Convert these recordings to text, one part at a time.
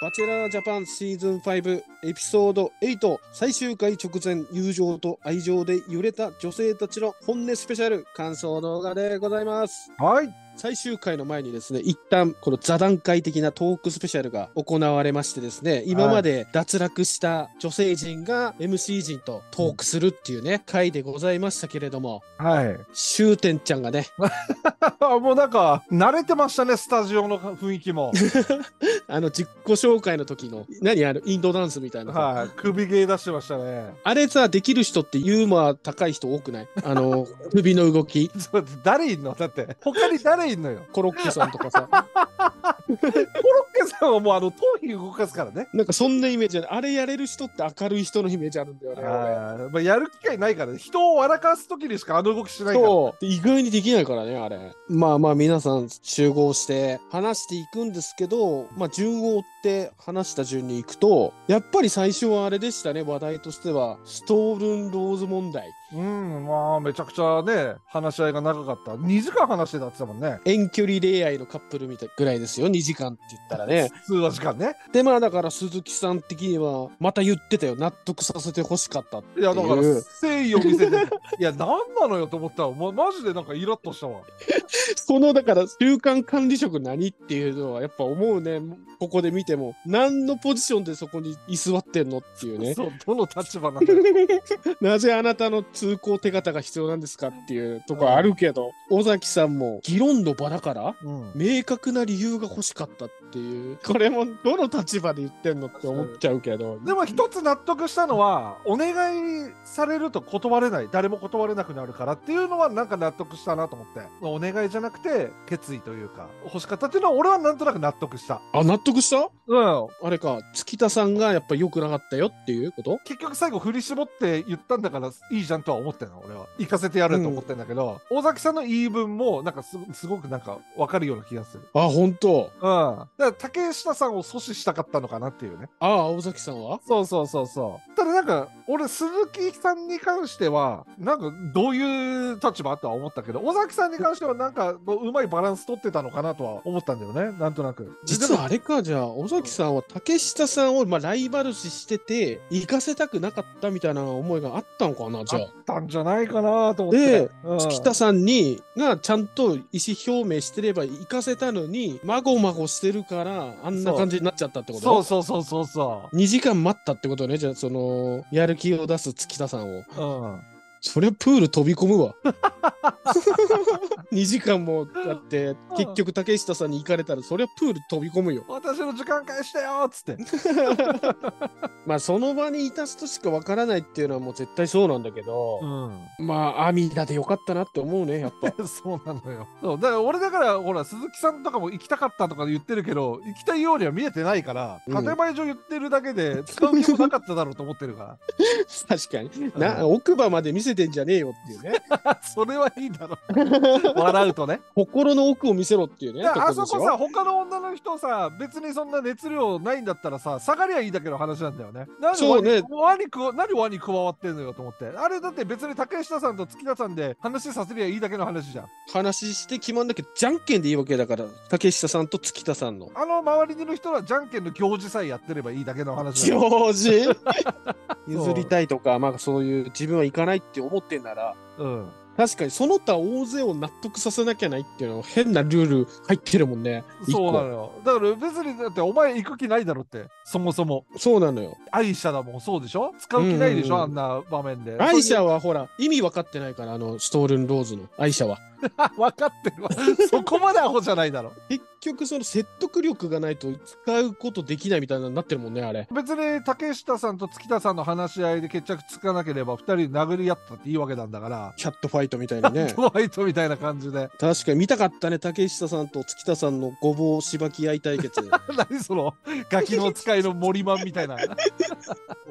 バチェラージャパンシーズン5エピソード8最終回直前、友情と愛情で揺れた女性たちの本音スペシャル感想動画でございます。はい、最終回の前にですね、一旦この座談会的なトークスペシャルが行われましてですね、今まで脱落した女性陣が MC 陣とトークするっていうね、回でございましたけれども、はい、しゅうてんちゃんがねもうなんか慣れてましたね、スタジオの雰囲気も自己紹介の時のインドダンスみたいな、はい、首芸出してましたね。あれさ、できる人ってユーモア高い人多くない？首の動き誰いんの？だって他に誰いんのよコロッケさんとかさコロッケさんはもう頭皮動かすからね。なんかそんなイメージある。あれやれる人って明るい人のイメージあるんだよね。まあ、やる機会ないからね。人を笑かす時にしか動きしないから。そう。意外にできないからね、あれ。まあまあ皆さん集合して話していくんですけど、まあ順を追って話した順に行くと、やっぱり最初はあれでしたね、話題としてはストールンローズ問題。うん、まあめちゃくちゃね、話し合いが長かった。2時間話してたって言ってたもんね。遠距離恋愛のカップルみたいぐらいですよ、2時間って言ったらね。数時間ね。で、まあだから鈴木さん的にはまた言ってたよ、納得させてほしかったっていう。いやだから誠意を見せていや何なのよと思ったわ、マジでなんかイラッとしたわそのだから中間管理職何っていうのはやっぱ思うね。ここで見ても何のポジションでそこに居座ってんのっていうね。そう、どの立場なんだよなぜあなたの通行手形が必要なんですかっていうとこあるけど、尾崎さんも議論の場だから、うん、明確な理由が欲しかったっていう、これもどの立場で言ってんのって思っちゃうけど、でも一つ納得したのはお願いされると断れない、誰も断れなくなるからっていうのはなんか納得したなと思って、お願いじゃなくて決意というか欲しかったっていうのは俺はなんとなく納得した。あ、納得した。うん、あれか、月田さんがやっぱ良くなかったよっていうこと、結局最後振り絞って言ったんだからいいじゃんとは思ってんの、俺は行かせてやると思ってんだけど、尾崎さんの言い分もなんかすごくなんか分かるような気がする。あ、本当。うん、だから竹下さんを阻止したかったのかなっていうね。ああ、尾崎さんはそうそうそうそう。ただなんか俺鈴木さんに関してはなんかどういう立場とは思ったけど、尾崎さんに関してはなんかうまいバランス取ってたのかなとは思ったんだよね、なんとなく。実はあれか、じゃあ尾崎さんは竹下さんをまあライバル視してて行かせたくなかったみたいな思いがあったのかな。じゃああったんじゃないかなと思って、月田さんにがちゃんと意思表明してれば行かせたのに、まごまごしてるからあんな感じになっちゃったってこと。そうそうそうそうそう。2時間待ったってことね。じゃあそのやる気を出す月田さんを。うん、そりゃプール飛び込むわ2時間もだって結局竹下さんに行かれたらそりゃプール飛び込むよ。私の時間返してよっつってまあその場にいた人しかわからないっていうのはもう絶対そうなんだけど、うん、まあアミダでよかったなって思うね、やっぱそうなのよ。そうだから俺だからほら鈴木さんとかも行きたかったとか言ってるけど、行きたいようには見えてないから、うん、建前上言ってるだけで使う気もなかっただろうと思ってるから確かに、うん、奥歯まで見せてんじゃねえよっていうねそれはいいだろ笑うとね、心の奥を見せろっていうね。あそこさ、他の女の人さ別にそんな熱量ないんだったらさ下がりゃいいだけの話なんだよね。そうね、何輪に加わってんのよと思って。あれだって別に竹下さんと月田さんで話させりゃいいだけの話じゃん。話して決まんなきゃじゃんけんでいいわけだから、竹下さんと月田さんの周りの人はじゃんけんの行事さえやってればいいだけの話だよ。行事譲りたいとか、まあそういう自分は行かないって思ってんなら、うん、確かにその他大勢を納得させなきゃないっていうのは変なルール入ってるもんね。そうなのよ。だから別にだってお前行く気ないだろって、そもそも。そうなのよ。アイシャだもんそうでしょ、使う気ないでしょ、あんな場面で。アイシャはほら意味分かってないから、ストールンローズのアイシャは分かってるわそこまでアホじゃないだろ結局その説得力がないと使うことできないみたいになってるもんね、あれ。別に竹下さんと月田さんの話し合いで決着つかなければ2人殴り合ったっていいわけなんだから、キャットファイトみたいなね、キャットファイトみたいな感じで。確かに見たかったね、竹下さんと月田さんのごぼうしばき合い対決何そのガキの使いの森マンみたいな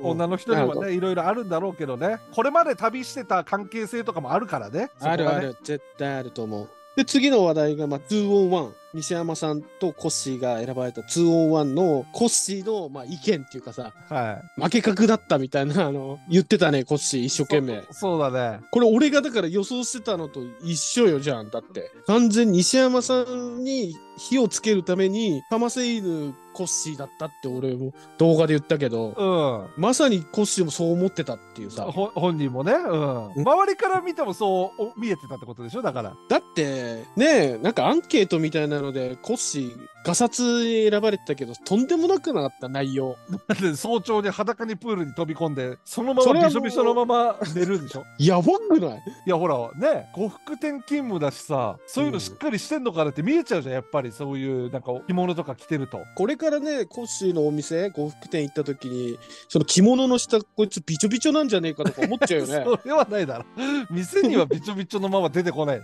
女の人にもねいろいろあるんだろうけどね、これまで旅してた関係性とかもあるからね。あるある、絶対あると思う。で次の話題が、まあ、2on1、西山さんとコッシーが選ばれた 2on1 のコッシーの、まあ、意見っていうかさ、はい、負け格だったみたいな言ってたね、コッシー一生懸命。そうだね。これ俺がだから予想してたのと一緒よ。じゃんだって完全に西山さんに火をつけるためにカマセイヌコッシーだったって俺も動画で言ったけど、うん、まさにコッシーもそう思ってたっていうさ、本人もね、うん、周りから見てもそう見えてたってことでしょ。だからだってねえ、なんかアンケートみたいなのでコッシーガサツに選ばれてたけど、とんでもなくなかった内容だって早朝に裸にプールに飛び込んでそのままびしょびしょのまま寝るでしょやばくない？いやほらね、呉服店勤務だしさ、そういうのしっかりしてんのかなって見えちゃうじゃん、やっぱり。そういうなんか着物とか着てると、これからねコッシーのお店呉服店行った時にその着物の下こいつびちょびちょなんじゃねえかとか思っちゃうよねそれはないだろ、店にはびちょびちょのまま出てこない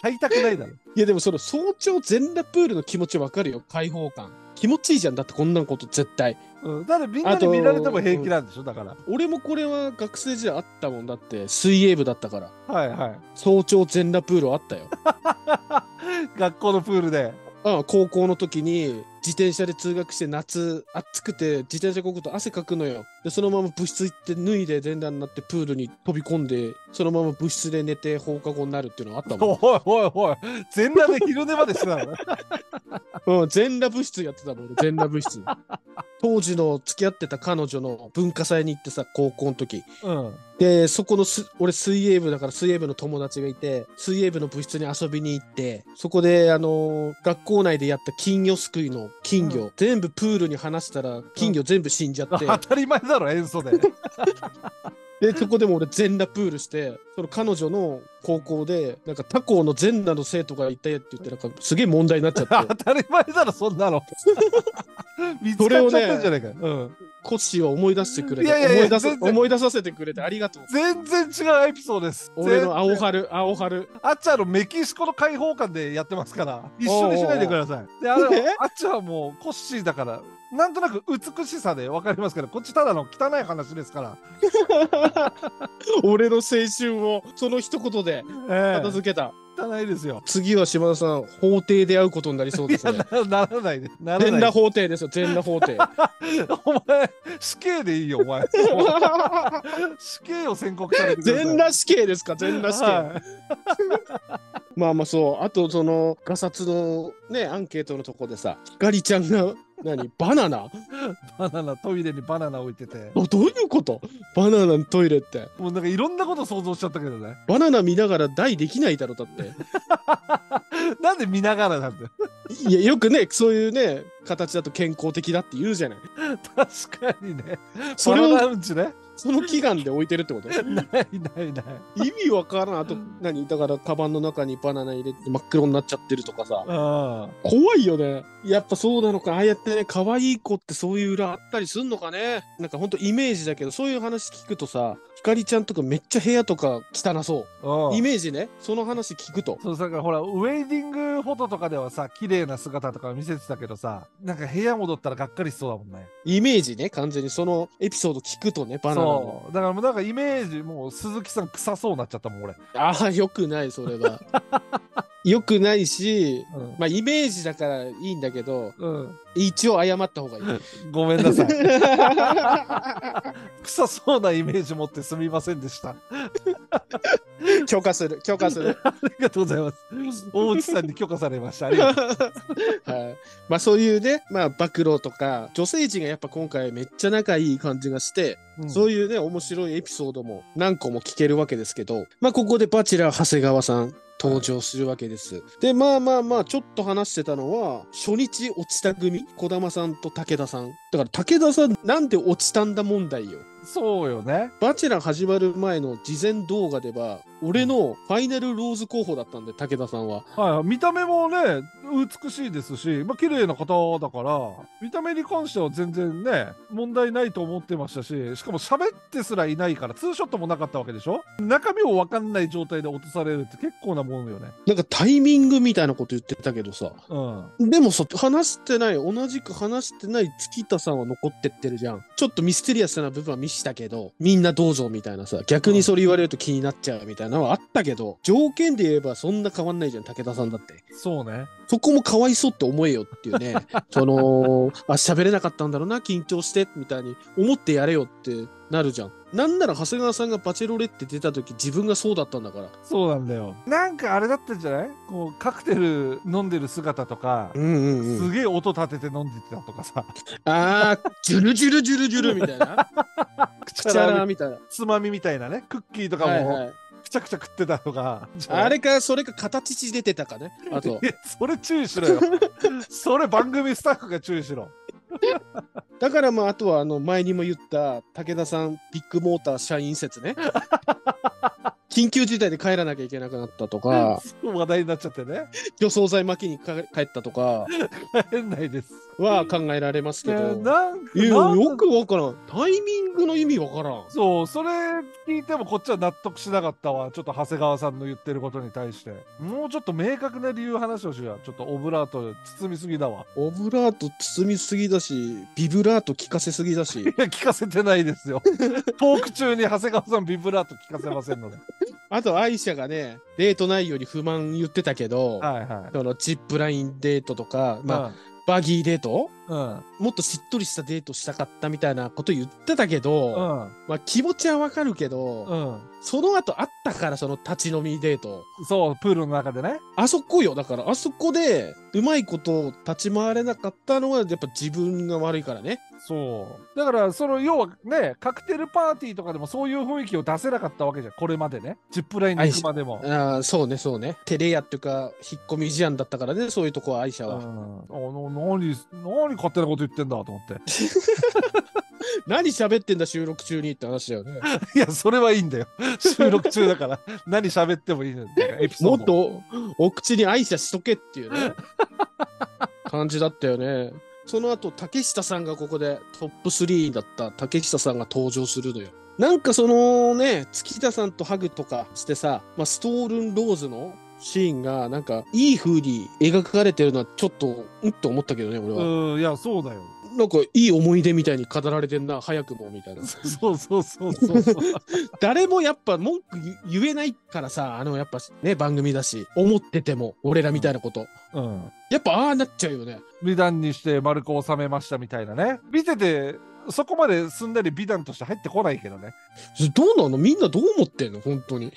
買いたくないだろいやでもその早朝全裸プールの気持ちわかるよ、開放感気持ちいいじゃん、だってこんなこと絶対、うん、だってみんなに見られても平気なんでしょ、だから俺もこれは学生時代あったもんだって、水泳部だったから、はいはい早朝全裸プールあったよ学校のプールで。ああ、高校の時に自転車で通学して、夏暑くて自転車こぐと汗かくのよ。でそのまま部室行って脱いで全裸になってプールに飛び込んで、そのまま部室で寝て放課後になるっていうのがあったもん。おいおいおい、全裸で昼寝までしてたの、うん、全裸部室やってたもん、全裸部室当時の付き合ってた彼女の文化祭に行ってさ、高校の時、うん、でそこの俺水泳部だから水泳部の友達がいて、水泳部の部室に遊びに行って、そこで学校内でやった金魚すくいの金魚、うん、全部プールに放したら金魚全部死んじゃって、うん、当たり前だろ塩素ででそこでも俺全裸プールして、その彼女の高校でなんか他校の全裸の生徒がいたよって言って、なんかすげえ問題になっちゃって当たり前だろそんなの見つかっちゃったんじゃないか、ね、うん、コッシーは思い出してくれて、思い出させてくれてありがとう。全然違うエピソードです。俺の青春、青春あっちゃんのメキシコの解放感でやってますから、一緒にしないでください。であっちゃんはもうコッシーだからなんとなく美しさで分かりますけど、こっちただの汚い話ですから俺の青春をその一言で片付けた、汚いですよ。次は島田さん、法廷で会うことになりそうですね。ならないで、全裸法廷ですよ、全裸法廷お前死刑でいいよお前死刑を宣告されてください。全裸死刑ですか、全裸死刑、はいまあまあそう、あとそのガサツのねアンケートのとこでさ、ひかりちゃんが何バナナバナナ、トイレにバナナ置いてて、どういうこと、バナナのトイレって、もうなんかいろんなこと想像しちゃったけどね。バナナ見ながら大できないだろだってなんで見ながらなんだいやよくねそういうね形だと健康的だって言うじゃない確かにね、それをバナナうんちね、その祈願で置いてるってことないないない、意味わからん。あと何だからカバンの中にバナナ入れて真っ黒になっちゃってるとかさ、怖いよね。やっぱそうなのか、ああやってね可愛い子ってそういう裏あったりすんのかね。なんかほんとイメージだけど、そういう話聞くとさ、ひかりちゃんとかめっちゃ部屋とか汚そうイメージね、その話聞くと。そうだからほらウェディングフォトとかではさ綺麗な姿とか見せてたけどさ、なんか部屋戻ったらがっかりしそうだもんね、イメージね。完全にそのエピソード聞くとね、バナナそう、だからもうなんかイメージもう鈴木さん臭そうになっちゃったもん俺。ああよくない、それはよくないし、うん、まあイメージだからいいんだけど、うん、一応謝った方がいいごめんなさい臭そうなイメージ持ってすみませんでした許可する、許可するありがとうございます、大内さんに許可されました、ありがとうございます、はい、まあそういうね、まあ暴露とか女性陣がやっぱ今回めっちゃ仲いい感じがして、うん、そういうね面白いエピソードも何個も聞けるわけですけど、まあここでバチェラー長谷川さん登場するわけです。で、まあまあまあ、ちょっと話してたのは、初日落ちた組、児玉さんと武田さん。だから武田さん、なんで落ちたんだ問題よ。そうよね。バチェラー始まる前の事前動画では、俺のファイナルローズ候補だったんで、武田さんは。はい、見た目もね、美しいですし、まあ、綺麗な方だから、見た目に関しては全然ね、問題ないと思ってましたし、しかも喋ってすらいないから、ツーショットもなかったわけでしょ？中身を分かんない状態で落とされるって結構なもんよね。なんかタイミングみたいなこと言ってたけどさ、うん、でもさ、同じく話してない月田さんは残ってってるじゃん。ちょっとミステリアスな部分は見せしたけどみんなどうぞみたいなさ、逆にそれ言われると気になっちゃうみたいなのはあったけど、条件で言えばそんな変わんないじゃん、武田さんだって。そうね、そこもかわいそうって思えよっていうねその喋れなかったんだろうな緊張してみたいに思ってやれよってなるじゃん。なんなら長谷川さんがバチェロレって出た時自分がそうだったんだから。そうなんだよ。なんかあれだったんじゃない、こうカクテル飲んでる姿とか、すげえ音立てて飲んでたとかさあージュルジュルジュルジュルみたいなくちゃらみたいなつまみみたいなね、クッキーとかも、はい、くちゃくちゃ食ってたとか、あれかそれか形ち出てたかね。あとそれ注意しろよそれ番組スタッフが注意しろだからまああとは前にも言った武田さんビッグモーター社員説ね緊急事態で帰らなきゃいけなくなったとか話題になっちゃってね、除草剤巻きに帰ったとか帰んないですは考えられますけど、よくわからん、タイミングの意味わからん。そう、それ聞いてもこっちは納得しなかったわ。ちょっと長谷川さんの言ってることに対してもうちょっと明確な理由話をしよう。ちょっとオブラート包みすぎだわ。オブラート包みすぎだしビブラート聞かせすぎだし。いや聞かせてないですよトーク中に長谷川さんビブラート聞かせませんのであとアイシャがねデート内容に不満言ってたけど、そのジップラインデートとか、まあバギーデート、もっとしっとりしたデートしたかったみたいなこと言ってたけど、まあ気持ちはわかるけど、その後あったから、その立ち飲みデート、そうプールの中でね、あそこよ。だからあそこでうまいこと立ち回れなかったのはやっぱ自分が悪いからね。そうだから、その要はね、カクテルパーティーとかでもそういう雰囲気を出せなかったわけじゃん、これまでね、ジップラインに行くまでも。ああそうねそうね、照れ屋っていうか引っ込み思案だったからね、そういうとこはアイシャは。何勝手なこと言ってんだと思って何喋ってんだ収録中にって話だよねいやそれはいいんだよ収録中だから何喋ってもいいんだよ、エピソードもっとお口に愛車しとけっていうね感じだったよね。その後竹下さんがここでトップ3だった竹下さんが登場するのよ。なんかそのね、月田さんとハグとかしてさ、まあ、ストールンローズのシーンがなんかいい風に描かれてるのはちょっとうんと思ったけどね俺は。いやそうだよ、なんかいい思い出みたいに語られてんな、早くもみたいなそうそうそうそう誰もやっぱ文句言えないからさ、やっぱね番組だし、思ってても俺らみたいなこと、やっぱああなっちゃうよね。美談にして丸く収めましたみたいなね、見ててそこまですんなり美談として入ってこないけどね。どうなの、みんなどう思ってんの本当に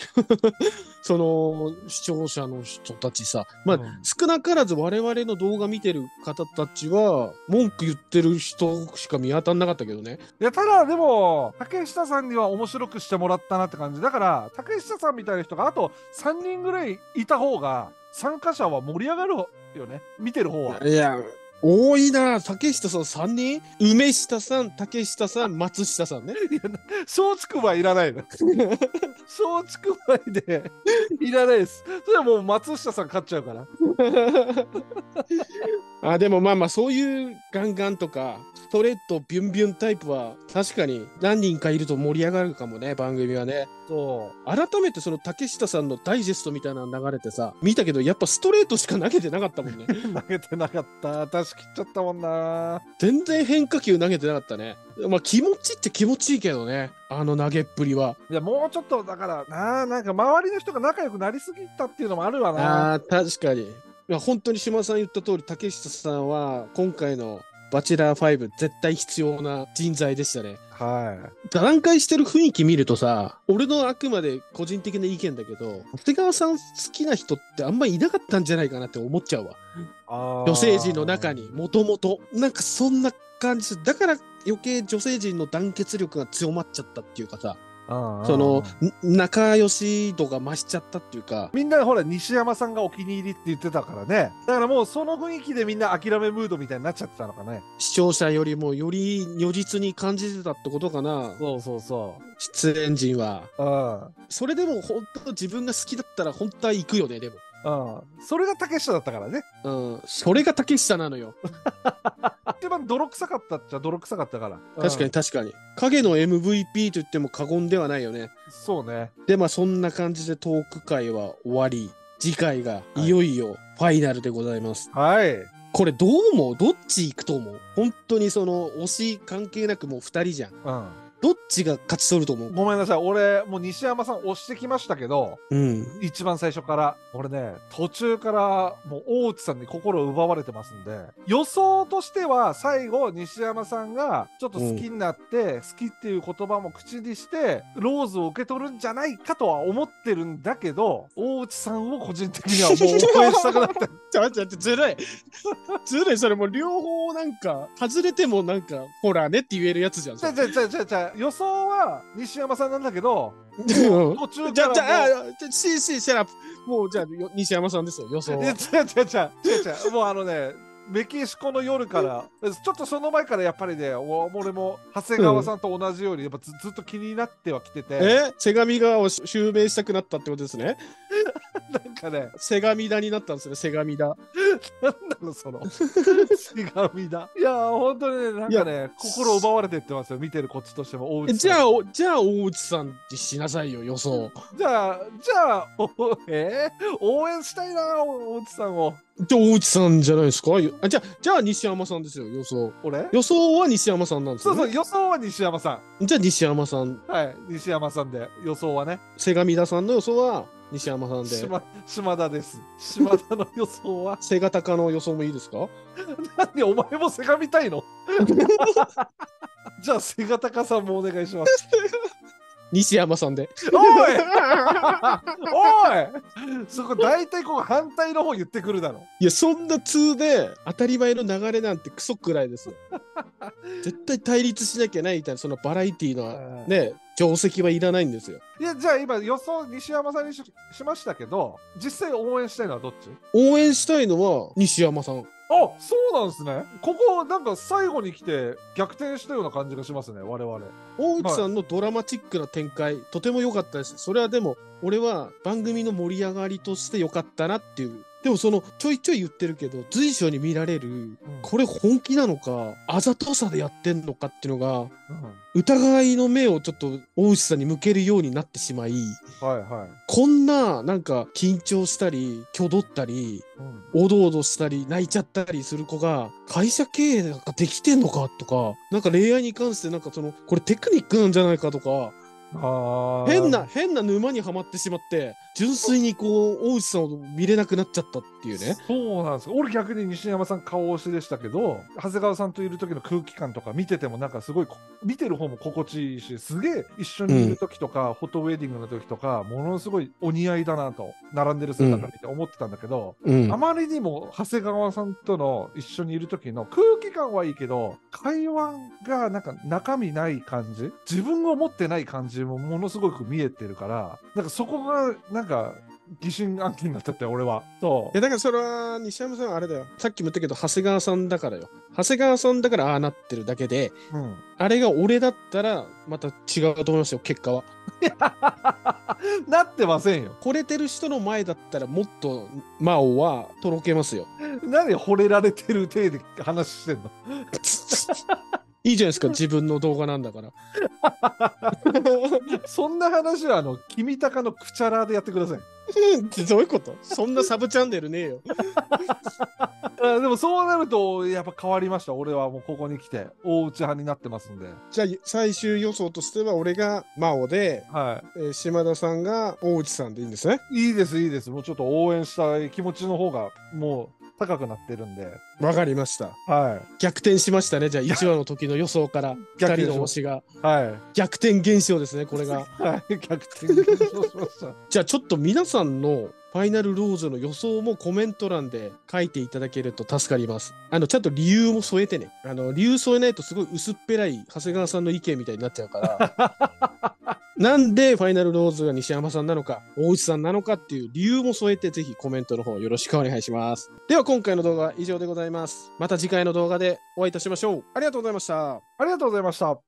その視聴者の人たちさ、まあ、少なからず我々の動画見てる方たちは文句言ってる人しか見当たんなかったけどね。いやただでも竹下さんには面白くしてもらったなって感じだから、竹下さんみたいな人があと3人ぐらいいた方が参加者は盛り上がるよね、見てる方は。いや多いな、竹下さん3人、梅下さん、竹下さん、松下さんね。いや松竹梅いらないの松竹梅でいらないです、それはもう松下さん勝っちゃうからあでもまあまあそういうガンガンとかストレートビュンビュンタイプは確かに何人かいると盛り上がるかもね番組はね。そう改めてその竹下さんのダイジェストみたいなの流れてさ見たけど、やっぱストレートしか投げてなかったもんね投げてなかった、出し切っちゃったもんな、全然変化球投げてなかったね。まあ気持ちって気持ちいいけどね、投げっぷりは。いやもうちょっとだからな、なんか周りの人が仲良くなりすぎたっていうのもあるわな。あ確かに、いや本当に島さん言った通り竹下さんは今回のバチェラー5絶対必要な人材でしたね。座談会してる雰囲気見るとさ、俺のあくまで個人的な意見だけど長谷川さん好きな人ってあんまりいなかったんじゃないかなって思っちゃうわ、女性陣の中に。もともとなんかそんな感じだから余計女性陣の団結力が強まっちゃったっていうかさ、その仲良し度が増しちゃったっていうか、みんなほら西山さんがお気に入りって言ってたからね、だからもうその雰囲気でみんな諦めムードみたいになっちゃってたのかね。視聴者よりもより如実に感じてたってことかな。そうそうそう出演陣は。それでも本当自分が好きだったら本当は行くよね。でもそれが竹下だったからね。それが竹下なのよ一番泥臭かったっちゃ泥臭かったから。確かに確かに影の MVP と言っても過言ではないよね。そうね。でまあそんな感じでトーク会は終わり、次回がいよいよファイナルでございます。これどう思う、どっち行くと思う？本当にその推し関係なくもう2人じゃん。どっちが勝ち取ると思う？ごめんなさい、俺もう西山さん押してきましたけど、うん、一番最初から俺ね、途中からもう大内さんに心を奪われてますんで、予想としては最後西山さんがちょっと好きになって、うん、好きっていう言葉も口にしてローズを受け取るんじゃないかとは思ってるんだけど、大内さんを個人的にはもう応援したくなってちょっとずるいずるい、それもう両方なんか外れてもなんかほらねって言えるやつじゃん。予想は西山さんなんだけど、途中からもうじゃあ西山さんですよ予想は。もうあのね、メキシコの夜からちょっとその前からやっぱりね、俺も長谷川さんと同じようにやっぱ ずっと気になってはきてて、瀬上川を襲名したくなったってことですね。なんかね、せがみだになったんですね、せがみだ。なんなのそのせがみだ。いやー、ほんとにね、なんかね、心奪われてってますよ、見てるこっちとしても。大内さん、じゃあ大内さんにしなさいよ、予想。じゃあ、応援したいな、大内さんを。じゃあ大内さんじゃないですか。じゃあ西山さんですよ、予想。俺？予想は西山さんなんですよ、ね。そうそう、予想は西山さん。じゃあ西山さん。はい、西山さんで、予想はね。せがみださんの予想は、西山さんで島田です。島田の予想はセガタカの予想もいいですか？何お前もセガみたいの？じゃあセガタカさんもお願いします。西山さんで。おいおい、そこ大体こう反対の方言ってくるだろ。いや、そんな通で当たり前の流れなんてクソくらいですよ。絶対対立しなきゃないみたいな、そのバラエティーのね、定石はいらないんですよ。いや、じゃあ今予想西山さんに しましたけど、実際応援したいのはどっち？応援したいのは西山さん。あ、そうなんですね。ここなんか最後に来て逆転したような感じがしますね、我々。大内さんのドラマチックな展開、はい、とても良かったです。それはでも俺は番組の盛り上がりとして良かったなっていう。でもそのちょいちょい言ってるけど、随所に見られる、これ本気なのかあざとさでやってんのかっていうのが、疑いの目をちょっと大内さんに向けるようになってしまい、はいはい、こんななんか緊張したりきょどったり、おどおどしたり泣いちゃったりする子が会社経営なんかできてんのかとか、なんか恋愛に関してなんかそのこれテクニックなんじゃないかとか、変な沼にはまってしまって、純粋にこう大内さんを見れなくなっちゃったっていうね。そうなんですよ。俺逆に西山さん顔押しでしたけど、長谷川さんといる時の空気感とか見ててもなんかすごい、見てる方も心地いいし、すげえ一緒にいる時とか、フォトウェディングの時とかものすごいお似合いだなと並んでる姿見て思ってたんだけど、あまりにも長谷川さんとの一緒にいる時の空気感はいいけど、会話がなんか中身ない感じ、自分を持ってない感じもものすごく見えてるから、なんかそこがなんか疑心暗鬼になったって、俺は。そう。いや、だからそれは西山さんはあれだよ、さっきも言ったけど長谷川さんだからよ。長谷川さんだからああなってるだけで、あれが俺だったらまた違うと思いますよ、結果は。なってませんよ。惚れてる人の前だったらもっと真央はとろけますよ。何惚れられてる体で話してんの？いいじゃないですか、自分の動画なんだから。そんな話は君高のくちゃらでやってください。どういうこと？そんなサブチャンネルねえよ。でもそうなるとやっぱ変わりました。俺はもうここに来て大内派になってますんで。じゃあ最終予想としては俺が真央で、はい、島田さんが大内さんでいいんですね。いいです、いいです。もうちょっと応援したい気持ちの方がもう高くなってるんで。わかりました。はい。逆転しましたね。じゃあ1話の時の予想から2人の推しが、はい、逆転現象ですね、これが。はい、逆転現象しました。じゃあちょっと皆さんのファイナルローズの予想もコメント欄で書いていただけると助かります。ちゃんと理由も添えてね。理由添えないとすごい薄っぺらい長谷川さんの意見みたいになっちゃうから。なんでファイナルローズが西山さんなのか、大内さんなのかっていう理由も添えて、ぜひコメントの方よろしくお願いします。では今回の動画は以上でございます。また次回の動画でお会いいたしましょう。ありがとうございました。ありがとうございました。